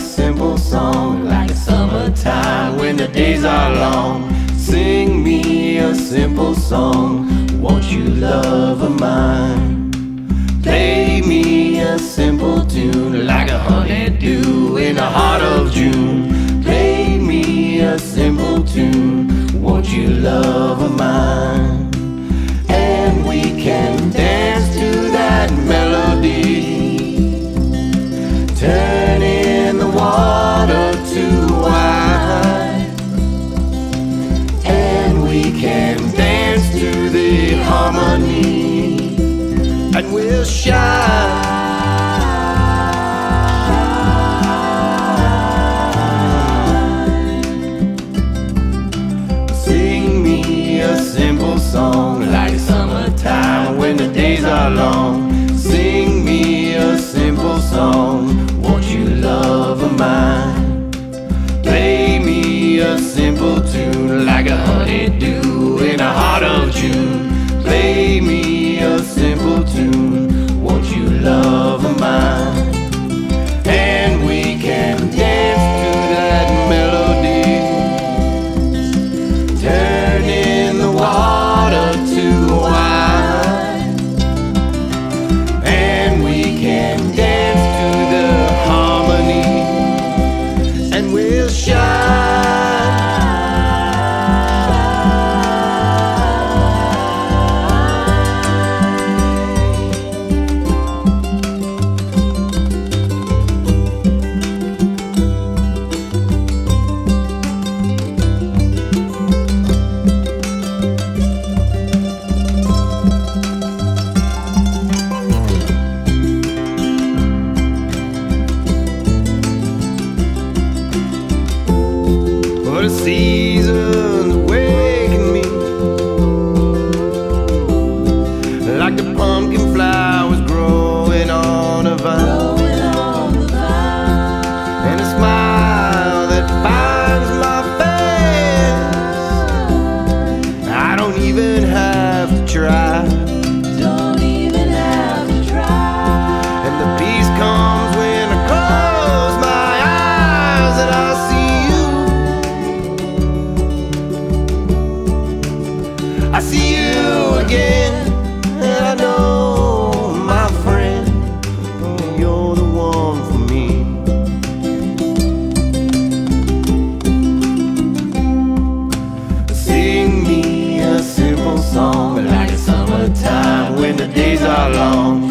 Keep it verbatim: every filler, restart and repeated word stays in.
simple song, like summertime when the days are long. Sing me a simple song, won't you, love of mine? Play me a simple tune, like a honeydew in the heart of June. Play me a simple tune, won't you, love of mine? And we can dance to that melody, turning the water to wine. Harmony, and we'll shine. Sing me a simple song, like summertime when the days are long. Sing me a simple song, won't you, love of mine? Play me a simple tune, like a honeydew in the heart of June. Play me a simple tune, won't you, love of mine? And we can dance to that melody, turning the water to wine. And we can dance to the harmony, and we'll shine. The seasons waken me, like the pumpkin flowers growing on a vine, and a smile that finds my face. I don't even have to try, don't even have to try. And the peace comes when I close my eyes and I see. I see you again, and I know, my friend, you're the one for me. Sing me a simple song, like summertime when the days are long.